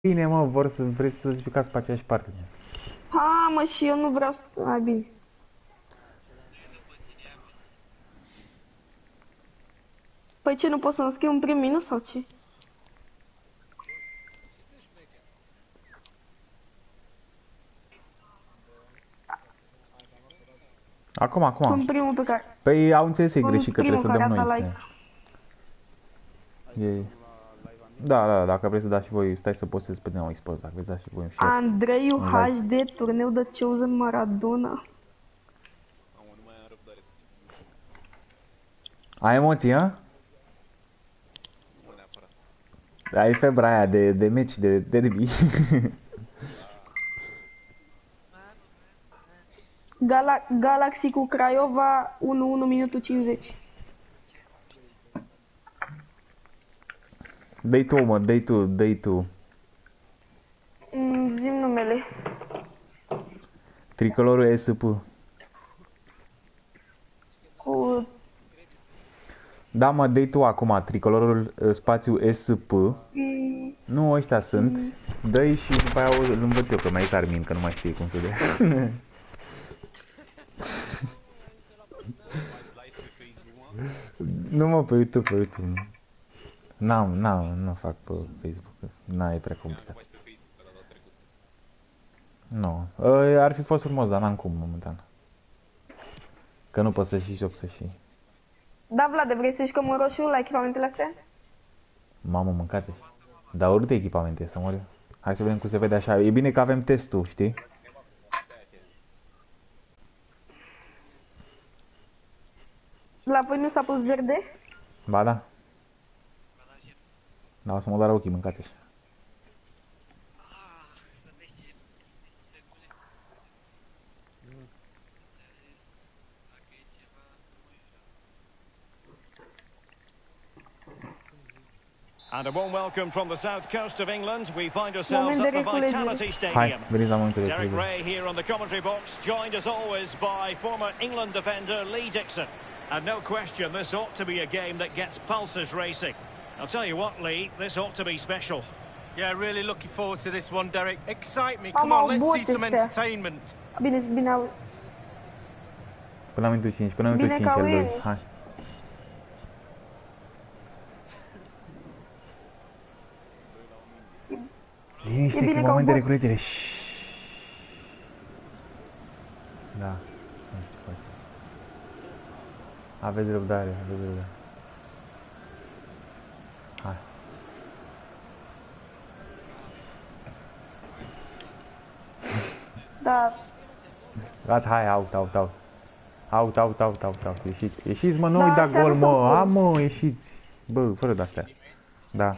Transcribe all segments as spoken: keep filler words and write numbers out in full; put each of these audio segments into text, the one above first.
Bine, mă, vor să vreți să jucați pe aceeași parte. Ha, mă, și eu nu vreau să... Ai, bine. Păi ce, nu pot să-mi scriu un prim minus sau ce? Acum, acum. Sunt primul pe care... Păi au înțeles ei greșit că trebuie să dăm noi. Ei. Da, da, dacă vreți să dați și voi, stai să postez pe noi expos, dacă vreți să dați și voi un share. Andrei H D, turneu de Chosen Maradona. Ai emoții, a? Nu neapărat. Ai febra aia de, de meci, de derby. Gala Galaxy cu Craiova, unu unu, minutul cincizeci. Dă-i tu, mă, dă-i tu, dă-i tu. Mm, zi-mi numele. Tricolorul S P. Cu... Da, mă, dă-i tu acum, tricolorul spațiu S P. Mm. Nu, ăștia sunt. Mm. Dă-i și după aia îl învăț eu, că mai e Armin, că nu mai știe cum să dea. Nu, mă, pe YouTube, pe YouTube. N-am, n-am, nu fac pe Facebook, n-ai e prea complicat. Nu, ar fi fost frumos, dar n-am cum momentan. Că nu pot să și joc să și. Da, Vlade, vrei să jucăm în roșu la echipamentele astea? Mamă, mâncați-aș. Dar urâte echipamente, să mor eu. Hai să vedem cum se vede așa, e bine că avem testul, știi? La voi nu s-a pus verde? Ba da. Da, o să mă doară ochii, mâncați așa. And a warm welcome from the south coast of England. We find ourselves at the Vitality Stadium. Derek Rae here on the commentary box, joined as always by former England defender Lee Dixon. And no question, this ought to be a game that gets pulses racing. I'll tell you what, Lee, this ought to be special. Yeah, really looking forward to this one, Derek. Excite me, come on, let's see some entertainment. Bine, bine au... Până la minutul cinci, până la minutul cinci, al doi, hai. Liniște, că e moment de reculegere. Da. Aveți răbdare, aveți răbdare. Hai. Da. Gata, hai, out, out, out. Out, out, out, out, out. Ieșiți, ieșiți, mă, nu da, da gol, mă. A, mă, ieșiți. Bă, fără de astea. Da.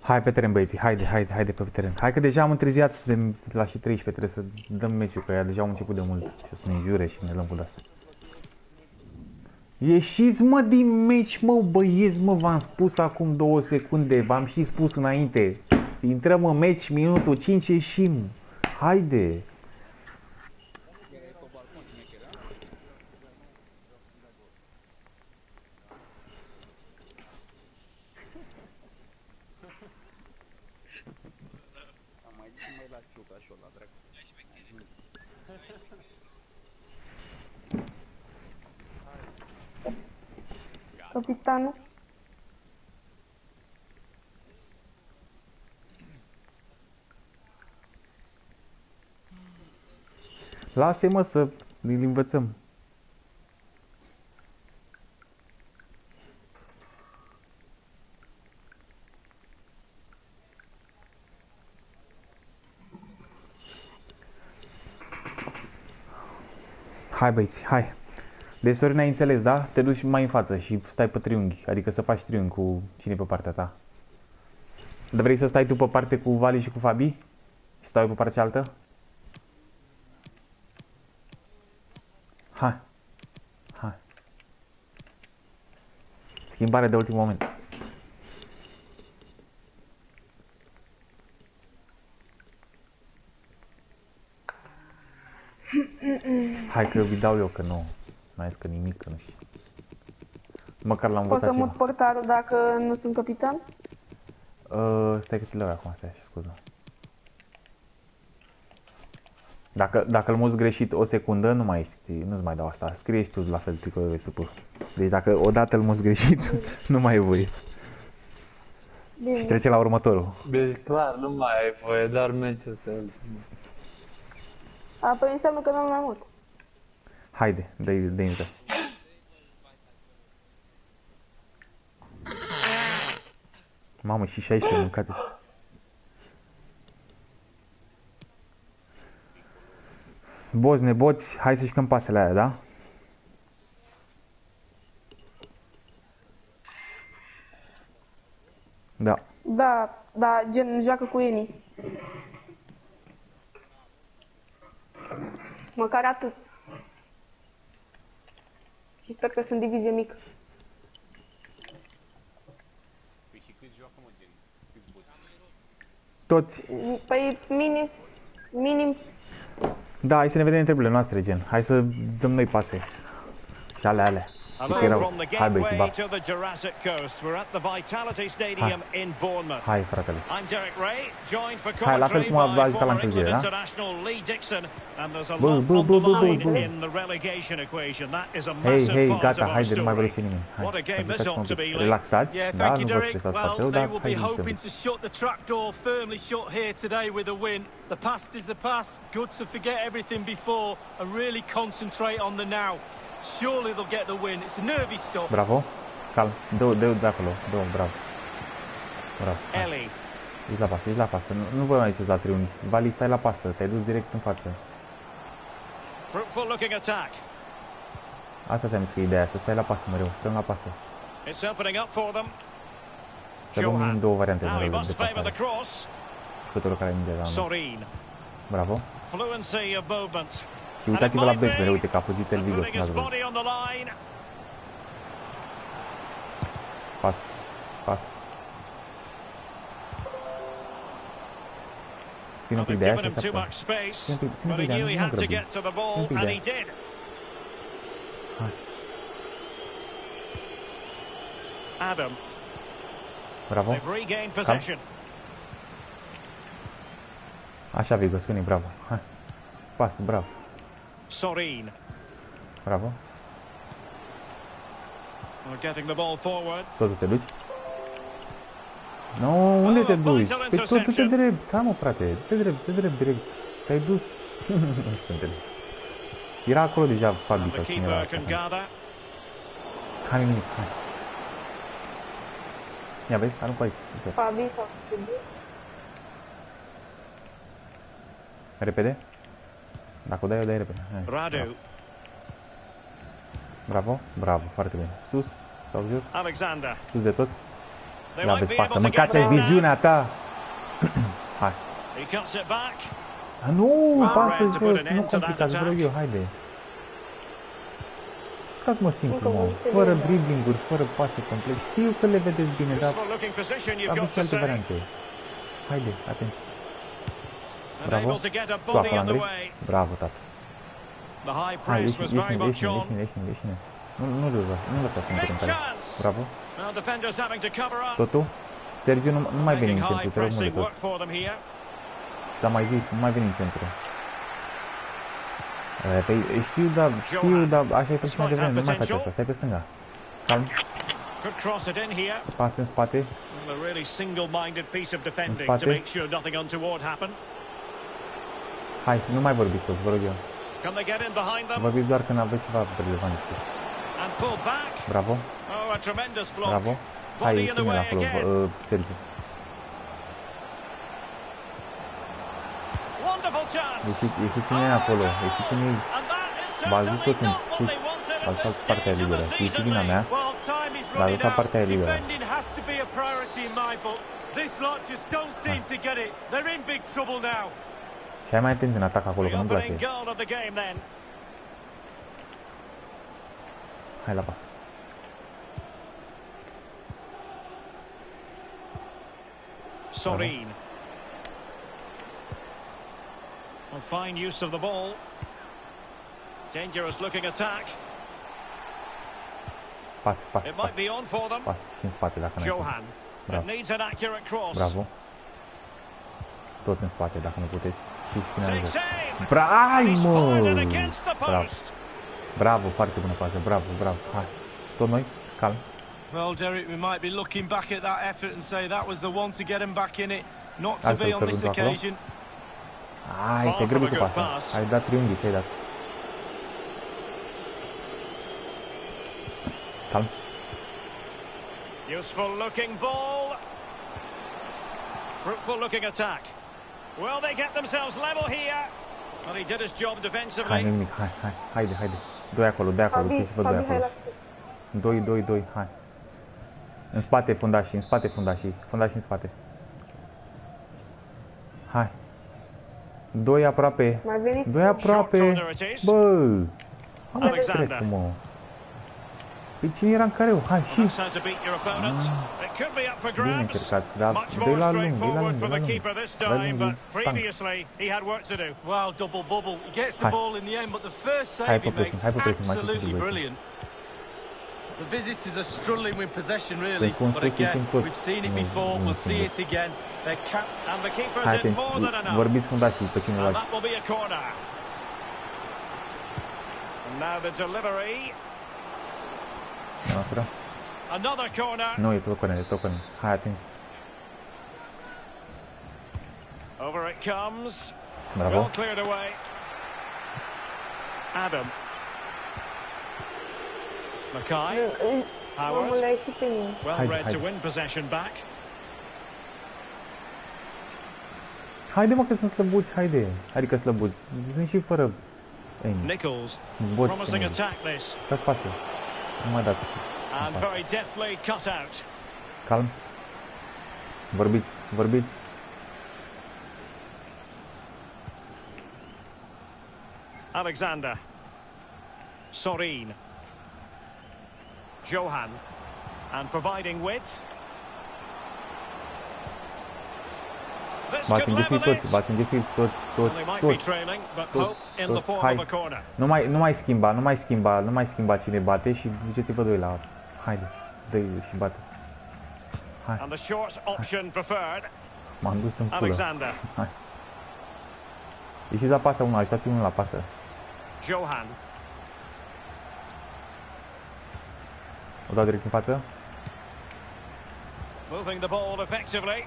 Hai pe teren, băieții, haide, haide, haide pe teren. Hai că deja am întârziat, suntem la și treisprezece, trebuie să dăm meciul, că aia deja au început de mult. Și o să ne înjure și ne lăm cu asta. Ieșiți, mă, din meci, mă, băieți, mă, v-am spus acum două secunde, v-am și spus înainte. Intrăm în meci, minutul cinci, ieșim. Haide! Capitanul. Lasă-mă să îl învățăm. Hai, băieți, hai. Deci, Sorin, ai înțeles, da? Te duci mai în față și stai pe triunghi, adică să faci triunghi cu cine pe partea ta. Dar vrei să stai tu pe parte cu Vali și cu Fabi? Și stau eu pe partea cealaltă? Hai. Hai. Schimbare de ultim moment. Hai că vi dau eu, că nu. Mai zic că nimic, că nu știu. Măcar l-am învățat. Poți să mut portarul dacă nu sunt capitan? Uh, stai că ți-l dau acum, stai, scuza. Dacă, dacă îl muți greșit o secundă, nu mai știi, nu-ți mai dau asta. Scrie și tu la fel Tricolorul S P. Deci dacă odată îl muți greșit, bine, nu mai e voie. Bine. Și trece la următorul. Bine, clar, nu mai ai voie, dar meciul ăsta e ultimul. A, păi înseamnă că nu mai mult. Haide, dă-i, dă-i încă. Mamă, și șaisprezece mâncați. Boți, neboți, hai să jucăm pasele aia, da? Da. Da, da, gen, joacă cu Eni. Măcar atât. Și sper că sunt divizie mică. Păi și câți joacă, mă, gen? Câți boți? Toți. Păi, minim, minim... Da, hai să ne vedem întrebările noastre, gen. Hai să dăm noi pase. Și alea, alea. From the gateway to the Jurassic Coast, we're at the Vitality Stadium in Bournemouth. Hi, fratele. I'm Derek Rae, joined for commentary by former England international Lee Dixon, and there's a lot on the line in the relegation equation. That is a massive part of our story. What a game this ought to be, Lee. Yeah, thank you, Derek. Well, they will be hoping to shut the trapdoor firmly shut here today with a win. The past is the past. Good to forget everything before and really concentrate on the now. Surely they'll get the win. It's a nervy stop. Bravo. Calm. Dă-o de acolo. Dă-o, bravo. Bravo. Eli. Ești la pasă, ești la pasă. Nu, nu vă mai duceți la triunghi. Vali, stai la pasă. Te-ai dus direct în față. Asta ți-am zis că e ideea, să stai la pasă mereu. Stăm la pasă. Să luăm două variante de pasare. Jucătorul care minde la mână. Bravo. Și uitați-vă la Bezbele, uite că a fugit el Vigo. Pas, pas. Ține un pic de aia și se apă. Ține un pic de aia, nu grăbi. Ține un pic de aia. Hai. Bravo. Cam. Așa, Vigo, spune-i bravo. Hai. Pas, bravo. Sorin. Bravo. We're getting the ball forward. Tot te duci? No, unde te duci? Pe tot du-te drept, ca mă frate, du-te drept, du-te drept direct. Te-ai dus. Era acolo deja Fabi sau cineva. Hai nimic, hai. Ia vezi, aruncă aici. Fabi sau Fabi? Repede? Dacă o dai, o dai repede. Hai, Radu. Bravo. Bravo, bravo, foarte bine. Sus sau jos? Alexander. Sus de tot. Nu aveți pasă, mâncați viziunea ta! Hai. Nu, pasă jos, nu complicați, vreau eu, haide. Uitați-mă simplu, mă, fără dribbling-uri, fără pase complex. Știu că le vedeți bine, dar aveți și alte variante. Haide, atenție. Bravo, tu acolo, Andrei. Bravo, tată. Hai, ieși, ieși, ieși, ieși, ieși. Nu lăsa să-mi duc în care. Bravo. Totul. Sergio, nu mai veni în centru, te rog mult de tot. S-a mai zis, nu mai veni în centru. Păi, știu, dar, știu, dar așa ai făcut mai devreme, nu mai faci asta, stai pe stânga. Calm. Pas în spate. În spate. Hai, nu mai vorbiți toți, vă rog eu. Vorbiți doar când aveți ceva relevant. Bravo. Bravo. Hai, ieșim el acolo, uh, Sergio. Ieșiți în el acolo, ieșiți în el. V-ați dus toți în sus, v-ați lăsat partea aia liberă. Ieși vina mea, v-ați lăsat partea aia liberă. Ha. Și ai mai atenție în atac acolo, că nu-mi place. Hai la pas. Sorin. A fine use of the ball. Dangerous looking attack. Pas, pas, pas, pas și în spate dacă nu puteți. Bravo. Bravo. Tot în spate dacă nu puteți. Și spune la joc. Brai, mă! Bravo. Bravo, foarte bună fază. Bravo, bravo. Hai. Tot noi, calm. Well, Derek, we might be looking back at that effort and say that was the one to get him back in it. Not to be on this occasion. Ai, te-ai grăbit cu pasa. Ai dat triunghi, te-ai dat. Calm. Useful looking ball. Fruitful looking attack. Well, they get themselves level here. But he did his job defensively. Hai, nimic, hai, hai, haide, haide. Doi acolo, doi acolo, ce se văd doi acolo. Doi, doi, doi, hai. În spate fundașii, în spate fundașii, fundașii în spate. Hai. Doi aproape. Doi aproape. Bă. Am trecut, mă. Pe cine era în careu? Hai, și. Bine încercat, dar de la lung, de la lung, de la lung. Hai. Hai pe presiune, hai pe presiune, mai ce se duce. The visitors are struggling with possession really, but again, we've seen it before, we'll see it again. They're capped and the keeper's in more than enough. And that will be a corner. And now the delivery. Another corner. No, it's not corner, it's not corner. Hai, atenție. Over it comes. Bravo. Well cleared away. Adam. Mackay, Howard, well read to win possession back. Haide, mă, că sunt slăbuți, haide. Adică slăbuți, sunt și fără... Nichols, promising attack this. Dați pasul, nu mai dați. Calm. Vorbiți, vorbiți. Alexander. Sorin. Johan, and providing width. This could level it. They might be trailing, but hope in the form of a corner. Nu mai, nu mai schimba, nu mai schimba, nu mai schimba cine bate și duceți-vă doi la altul. Haide, dă-i și bate. Hai. And the short option preferred. M-am dus în culă. Hai. Ieșiți la pasă una, ajutați-mi unul la pasă. Johan. O dau direct în față.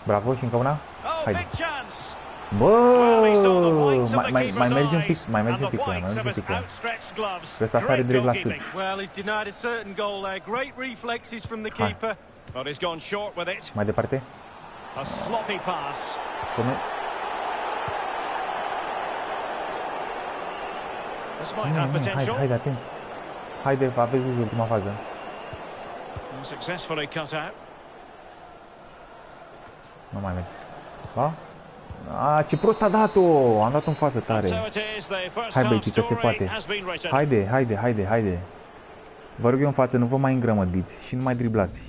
Bravo, și încă una. Haide. Bă, mai, mai, mai merge un pic, mai merge un pic, mai merge un pic. Pe asta sare direct la sud. Hai. Mai departe. Pune. Haide, haide, atenție. Haide, aveți ultima fază. Successfully cut out. Nu mai merg. Ba? A, ce prost a dat-o! Am dat-o în față tare. Hai, băieți, că se poate. Haide, haide, haide, haide. Vă rog eu în față, nu vă mai îngrămădiți și nu mai driblați.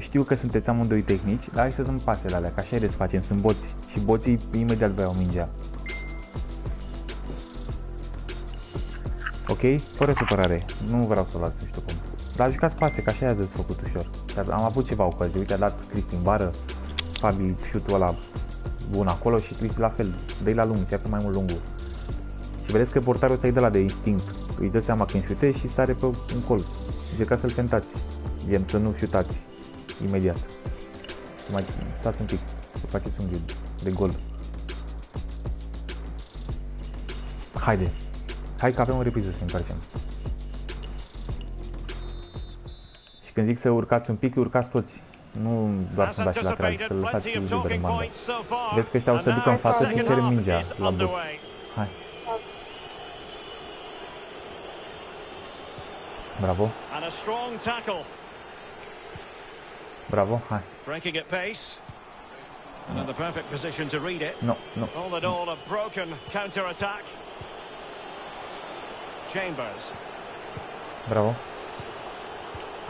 Știu că sunteți amândoi tehnici, dar hai să dăm pasele alea, că așa îi desfacem. Sunt boți și boții imediat băiau mingea. Ok? Fără supărare. Nu vreau să o las, nu știu cum. Dar a jucat spate, că așa i-a desfăcut ușor. Dar am avut ceva ocazie, uite, a dat Cristi în bară, Fabi șutul ăla bun acolo și Cristi la fel, dă-i la lung, ți-a mai mult lungul. Și vedeți că portarul ăsta e de la de instinct, îi dă seama când șutezi și sare pe un colț. Zice ca să-l tentați, gen să nu șutați imediat. Mai stați un pic, să faceți un ghiul de gol. Haide, hai că avem o repriză să întoarcem. Când zic să urcați un pic, urcați toți. Nu doar să dați lateral, să lăsați liber în bandă. Vezi că ăștia o să ducă în față și cerem mingea la box. Hai. Bravo. Bravo, hai. Nu, no, nu. No. Bravo.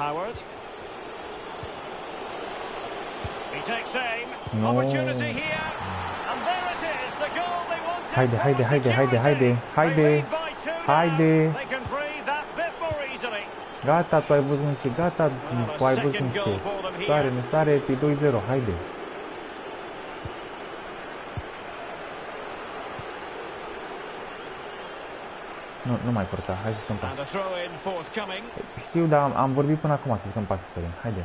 Howard. He takes aim. Opportunity here. And there it is. The goal they wanted. Haide, haide, haide, haide, haide, haide. Haide. They can breathe that bit more easily. Gata, tu ai văzut un și gata, tu ai văzut un și. Sare, nu sare, e doi zero, haide. Nu, nu mai părta, hai să stăm pas. Știu, dar am, am vorbit până acum să stăm pas, Sorin, haide.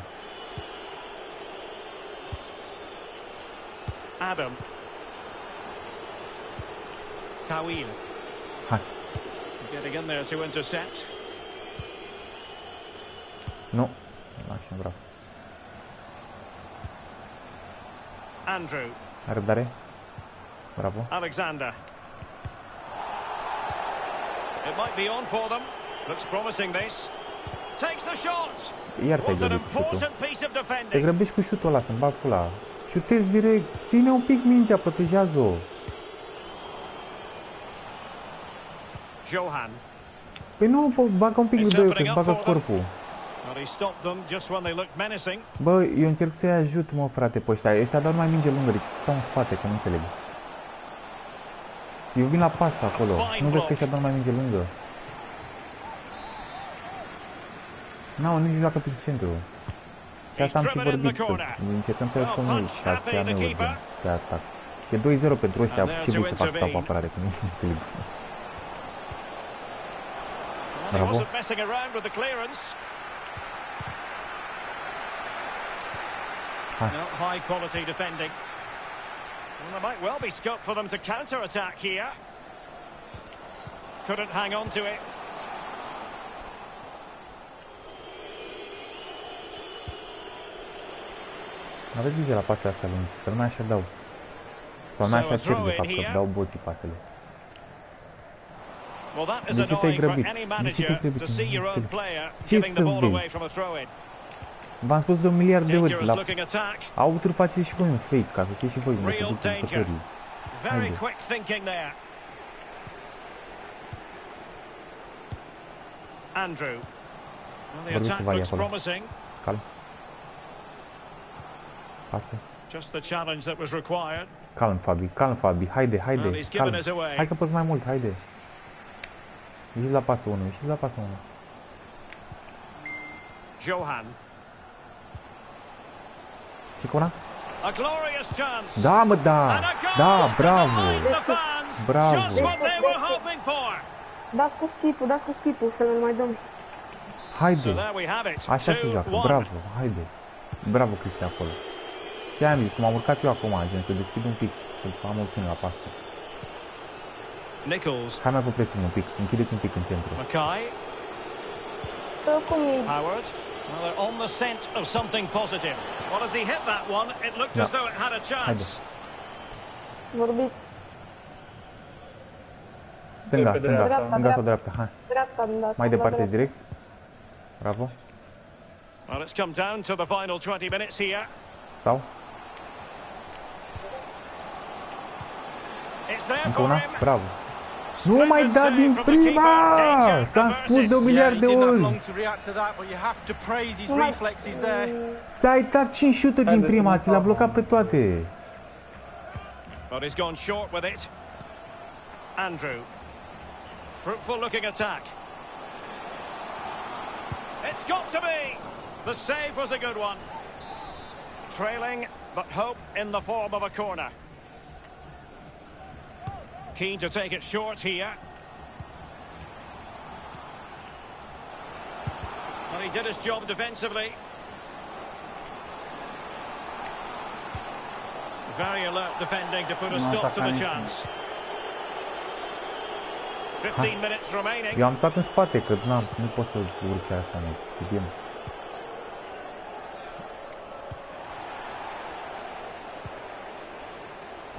Adam. Tawil. Hai. Getting in there to intercept. Nu, așa, bravo. Andrew. Are răbdare. Bravo. Alexander. It might be on for them. Looks promising this. Takes the shot. Iar te-ai grăbit cu șutul. Te grăbești cu șutul ăla, să-mi bag pula. Șutezi direct. Ține un pic mingea, protejează-o. Johan. Păi nu, bagă un pic de doi, că-ți bagă corpul. Bă, eu încerc să-i ajut, mă, frate, pe ăștia. Ăștia dau numai minge lungă, deci stau în spate, că nu înțeleg. Eu vin la pas acolo. Nu vezi că ăștia dau numai minge lungă? N-au nici joacă prin centru. Și asta am și vorbit, să încercăm să răspund noi, ca aceea nu urgem pe atac. E doi zero pentru ăștia, ce vrei să fac cu apă apărare, că nu înțeleg. Bravo. Hai. High quality defending. There might well be scope for them to counter attack here. Couldn't hang on to it. Aveți grijă la pasele astea lungi, că nu mai așa dau. Sau mai așa cer, de fapt, că dau boții pasele. De ce te-ai grăbit? De ce te-ai grăbit? Ce să vezi? V-am spus de un miliard de ori, la autori faceți și voi un fake, ca să știți și voi unde să duceți jucătorii. Haideți. Vorbim cu Vali acolo. Calm. Pasă. Calm, Fabi, calm, Fabi, haide, haide, calm. Hai că poți mai mult, haide. Ieși la pasul unu, ieși la pasul unu. Johan. Cicona? Da, mă, da! Da, bravo! Bravo! Dați cu skip-ul, dați cu skip-ul, să ne mai dăm. Haide! Așa se joacă, bravo, haide! Bravo, Cristi, acolo. Ce am zis, cum am urcat eu acum, gen, să deschid un pic, să am obținut la pasă. Nichols. Hai mai cu presiune un pic, închideți un pic în centru. Mackay. Howard. Well, they're on the scent of something positive. Well, as he hit that one, it looked as though it had a chance. Vorbiți. Stânga, stânga, stânga sau dreapta, hai. Mai departe, direct. Bravo. Well, it's come down to the final twenty minutes here. Stau. Încă una, bravo. Nu mai da din prima! S-a spus de un miliard de ori! S-a uitat cinci șuturi din prima, ți l-a blocat pe toate! Keen to take it short here. Well, he did his job defensively. Very alert defending to put a stop to the chance. fifteen minutes remaining. Eu am stat în spate, că n-am, nu pot să urc așa, nu, să bine.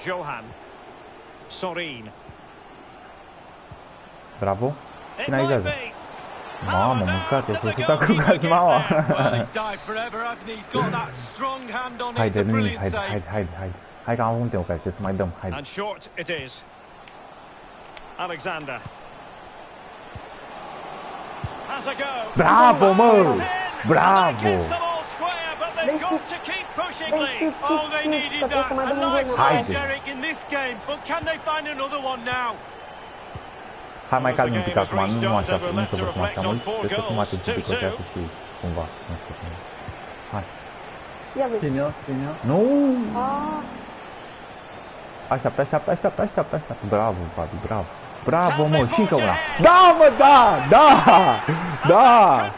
Johan. Sorin. Bravo. Finalizează. Mamă, mâncate, s-a jucat cu gazmaua. Haide, haide, haide, haide, haide. Hai că am avut o ocazie, trebuie să mai dăm, haide. Bravo, mă! Bravo! They got to keep pushing, Lee. Oh, they needed that. A lifeline, Derek, in this game. But can they find another one now? Hai mai calm un pic acum, nu așa, nu să vă așa mult, trebuie să fim atenți un pic, o să știi cumva, nu știu cum. Hai. Ține-o, ține-o. Nu! Așteaptă, așteaptă, așteaptă, așteaptă, așteaptă. Bravo, Fabi, bravo. Bravo, mă, și încă una. Da, mă, da, da, da!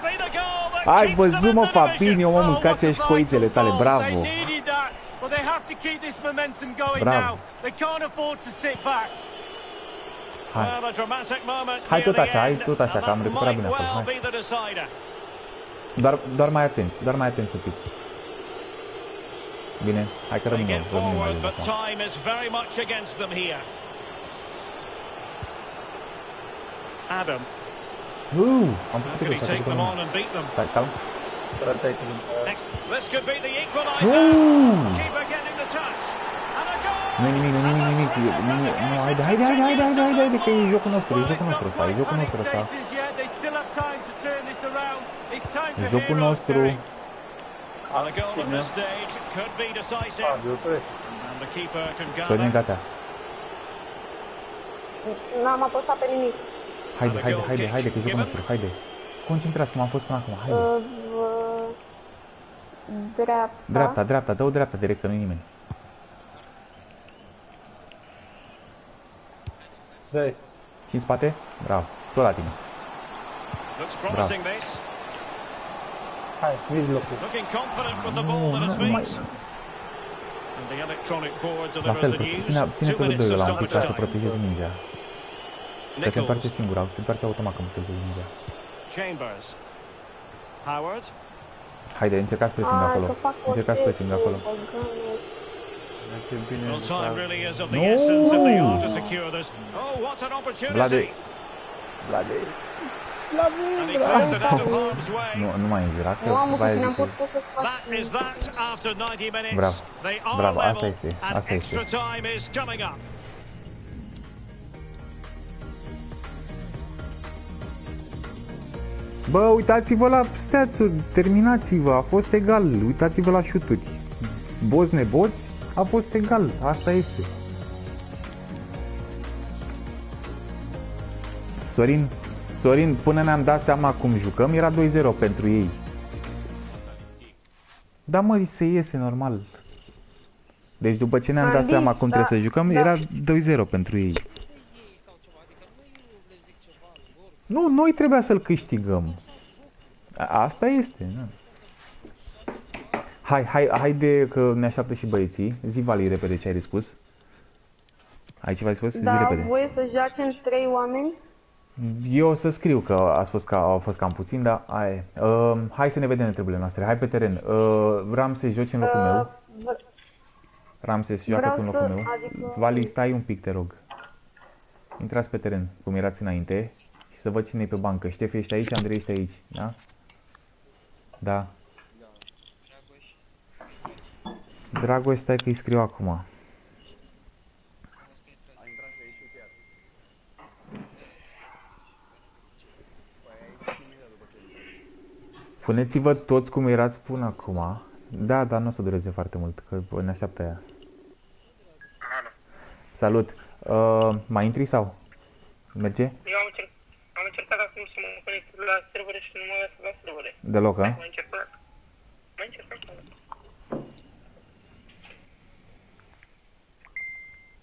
Ai văzut, mă, Fabinho, mă, mâncați-a și coițele tale, bravo! Bravo! Hai! Hai tot așa, hai tot așa, că am recuperat bine acolo, hai! Doar, doar mai atenți, doar mai atenți un pic. Bine, hai că rămânem, rămânem mai de acolo. Adam. Ooh, I'm going to take them on and beat them. Back down. Next, this could be the equaliser. Keeper getting the touch and a goal. No, no, no, no, no, no. Haide, haide, haide, haide, haide, că e jocul nostru, e jocul nostru, e jocul nostru. E jocul nostru. Sorin, gata. N-am apăsat pe nimic. Haide, haide, haide, haide, că e jocul nostru, haide. Concentrați cum am fost până acum, haide. Dreapta. Dreapta, dreapta, dă-o dreapta direct, că nu-i nimeni. Dă-i. Și în spate? Bravo, tot la tine. Bravo. Hai, vezi locul. Nu, nu, mai... La fel, ține pe lui doi ăla un pic ca să protejezi mingea. Că se întoarce singura, se întoarce automat că nu trebuie să zic. Chambers. Howard. Haide, încercați pressing acolo. Încercați pressing acolo. Noooo! Vlade! Vlade! Vlade! Nu mai e Iraclu. Bravo, bravo, asta este, asta este. Bă, uitați-vă la stats-uri, terminați-vă, a fost egal, uitați-vă la șuturi. Boți neboți, a fost egal, asta este. Sorin, Sorin, până ne-am dat seama cum jucăm, era doi zero pentru ei. Da, mă, se iese normal. Deci după ce ne-am dat seama cum da, trebuie să jucăm, da. Era doi zero pentru ei. Nu, noi trebuia să-l câștigăm. Asta este, nu? Hai, hai, haide că ne așteaptă și băieții. Zi, Vali, repede ce ai de spus. Ai ceva de spus? Da, zi repede. Da, voie să joace în trei oameni? Eu o să scriu că a spus că au fost cam puțin, dar hai. Uh, hai să ne vedem întrebările noastre. Hai pe teren. Uh, Ramses, joci în locul uh, meu. Ramses, joacă tu în locul să, meu. Adică... Vali, stai un pic, te rog. Intrați pe teren, cum erați înainte. Și să văd cine e pe bancă. Ștef, ești aici, Andrei, ești aici, da? Da. Dragoș, stai că îi scriu acum. Puneți-vă toți cum erați până acum. Da, dar nu o să dureze foarte mult, că ne așteaptă aia. Salut. Uh, mai intri sau? Merge? Eu am intrat. Am încercat acum să mă conectez la servere și nu mă las la servere. Deloc, a? Am încercat. Am încercat.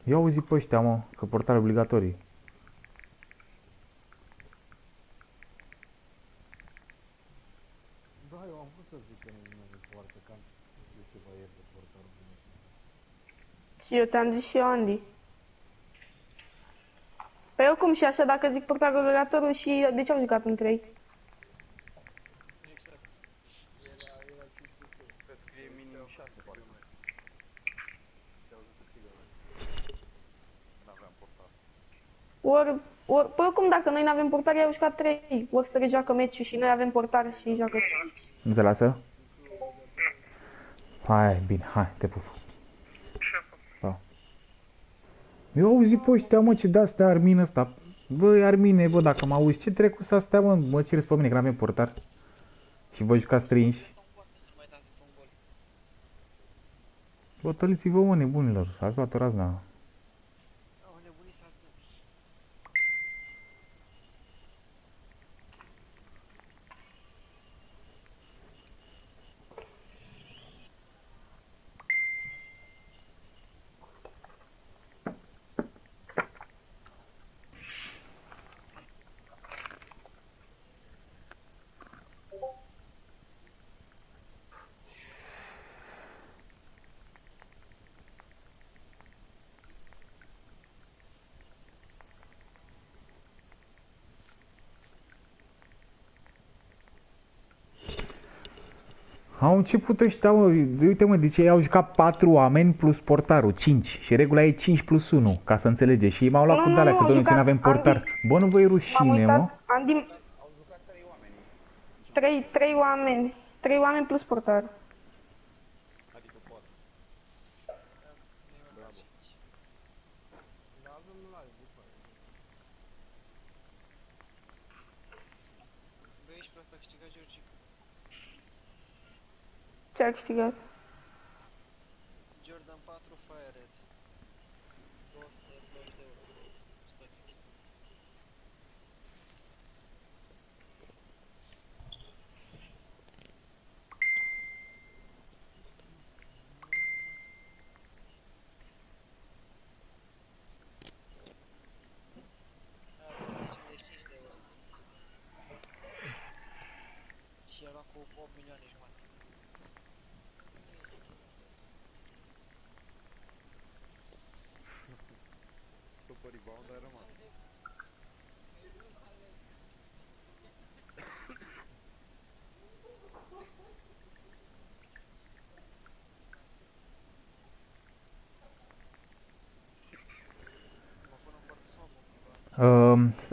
Ia auzi pe ăștia, mă, că portare obligatorii. Da, eu am vrut să zic că nu e foarte cam ceva ieri de portar obligatorii. Și eu ți-am zis și eu, Andy. Păi oricum și așa, dacă zic portarul și de ce am jucat în trei? Exact. Era că scrie minim șase, pare. N-aveam portar. Ori, ori, păi oricum dacă noi n-avem portar, i-au jucat trei. Ori se rejoacă meciul și noi avem portar și joacă cinci. Nu te lasă? Hai, bine, hai, te pup. Eu auzi pe ăștia, mă, ce de-astea Armin ăsta. Băi, Armine, bă, dacă mă auzi, ce trecut să astea, mă, mă cereți pe mine, că n-avem portar. Și vă jucați trei inși. Bătăliți-vă, mă, nebunilor, ați luat o razna. Au început ăștia, uite mă, deci ei au jucat patru oameni plus portarul, cinci. Și regula e cinci plus unu, ca să înțelegeți. Și ei m-au luat nu, cu dalea, că domnule, nu avem portar. Andy. Bă, nu voi rușine, mă. Andy... Trei, trei oameni. Trei oameni plus portar. Adică poate. Ce a câștigat? Jordan patru Fired.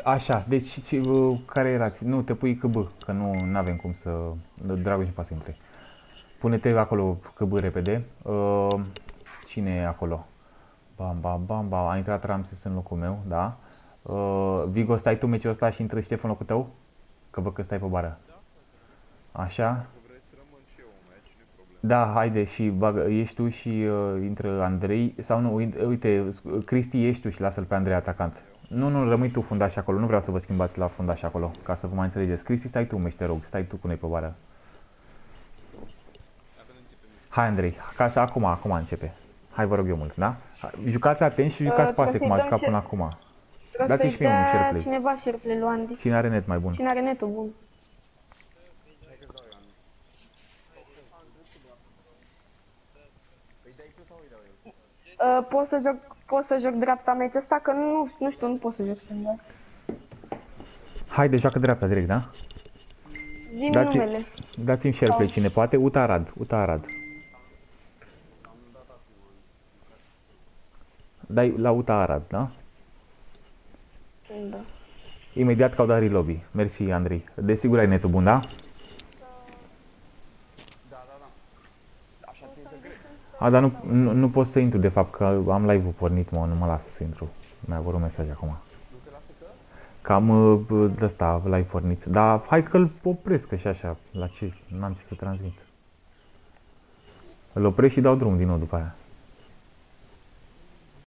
Așa, deci care erați? Nu, te pui câbă, că nu avem cum să... Dragoș nu poate să intre. Pune-te acolo câbă repede. Cine e acolo? Bam, bam, bam, bam, a intrat Ramses în locul meu, da? Vigo, stai tu meciul ăsta și intră Ștefan în locul tău? Că văd că stai pe bară. Așa? Da, haide și ești tu și intră Andrei. Sau nu, uite, Cristi, ești tu și lasă-l pe Andrei atacant. Nu, nu, rămâi tu fundaș acolo, nu vreau să vă schimbați la fundaș acolo, ca să vă mai înțelegeți. Cristi, stai tu, mește, rog, stai tu cu noi pe bară. Hai, Andrei, ca să acum, acum începe. Hai, vă rog eu mult, da? Jucați atenți și jucați uh, pase, cum a jucat share... până acum. Dați-i și mie un shareplay. Cineva shareplay lui Andy. Cine are net mai bun? Cine are netul bun? Uh, pot să joc... Pot să joc dreapta meciul ăsta, că nu, nu știu, nu pot să joc stânga. Haide, joacă dreapta direct, da? Zi-mi numele. Dați-mi shareplay cine poate. Uta Arad, Uta Arad. Dai la Uta Arad, da? Da. Imediat că au dat relobby. Mersi, Andrei. Desigur ai netul bun, da? A, dar nu, nu, nu pot să intru, de fapt, că am live-ul pornit, mă, nu mă lasă să intru. Mi-a avut un mesaj acum. Nu te lasă că? Că am de ăsta live pornit, dar hai că-l opresc, că și așa, la ce, n-am ce să transmit. Îl opresc și dau drum din nou după aia.